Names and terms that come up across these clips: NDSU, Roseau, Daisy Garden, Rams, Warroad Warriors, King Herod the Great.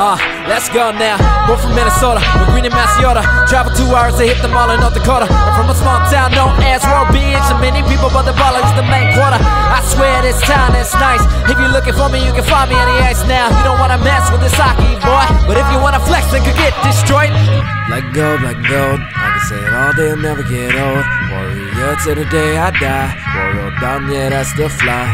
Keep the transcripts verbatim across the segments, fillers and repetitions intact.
Uh, let's go now. Born from Minnesota, we're green in Maciota. Travel two hours to hit the mall in North Dakota. I'm from a small town, known as Warroad, bitch. And many people, but the ball is the main quarter. I swear this town is nice. If you're looking for me, you can find me on the ice now. You don't wanna mess with this hockey, boy. But if you wanna flex, then could get destroyed. Like gold, like gold. I can say it all day and never get old. Warrior till the day I die. Warroad down, yeah, that's the fly.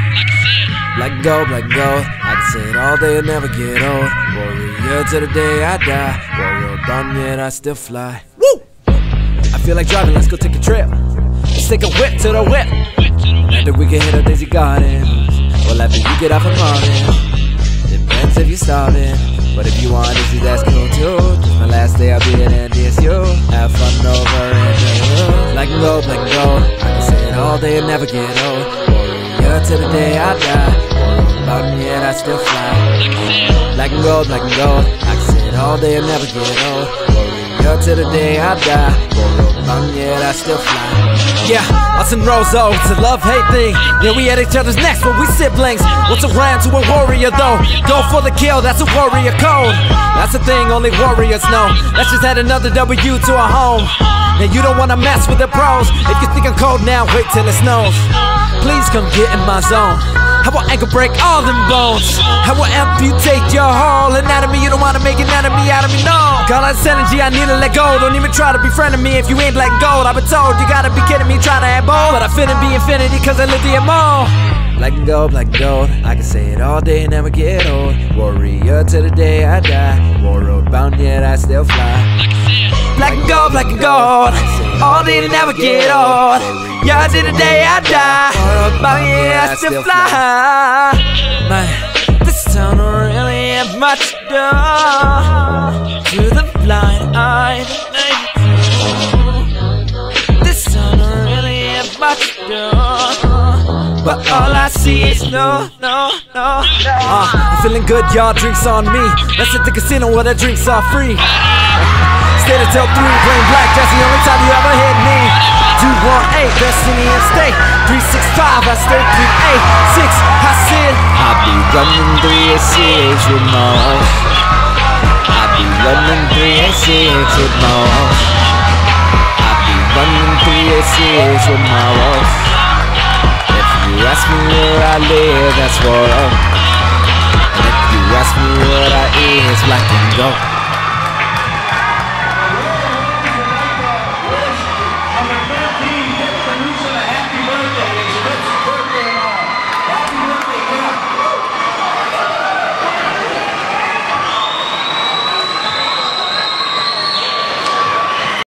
Like gold, like gold. I can say it all day and never get old. Warrior till the day I die. Warrior done yet I still fly. Woo! I feel like driving, let's go take a trip. Let's take a whip to the whip. After we can hit up Daisy Garden. Well, after you get off and morning. Depends if you're starving. But if you want Daisy, that's cool too. My last day I'll be at N D S U. Have fun over and over. Like gold, like gold. I can say it all day and never get old. Warrior till the day I die. About me and I still fly. Like gold, like gold. I can sit all day and never get old. Warrior till the day I die. About me and I still fly. Yeah, us and Roseau, it's a love-hate thing. Yeah, we at each other's necks, but we siblings. What's a ram to a warrior though? Go for the kill, that's a warrior code. That's the thing only warriors know. Let's just add another W to our home. Now you don't wanna mess with the pros. If you think I'm cold now, wait till it snows. Please come get in my zone. I will ankle break all them bones. I will amputate your whole anatomy. You don't wanna make an enemy out of me, no. Call out this energy, I need to let go. Don't even try to befriend me if you ain't black gold. I've been told you gotta be kidding me, trying to have bold. But I finna be infinity cause I live the M O. Black and gold, black and gold. I can say it all day and never get old. Warrior till the day I die. Warroad bound yet I still fly. Black and gold, black and gold. All day and never get old. Yeah, till the day I die. Warroad bound yet I still fly. Man, this town don't really have much to do. To the blind eye, this town don't really have much to do. But all I see is no, no, no. Uh, I'm feeling good, y'all. Drinks on me. Let's hit the casino where the drinks are free. Stay to till three, playing black. That's the only time you ever hit me. two one eight, best in the state. three six five, I stay three eight six. I be running three and six with more. I be running three and six with more. I be running three and six with my wolf. If you ask me where I live, that's Warroad. And if you ask me what I eat,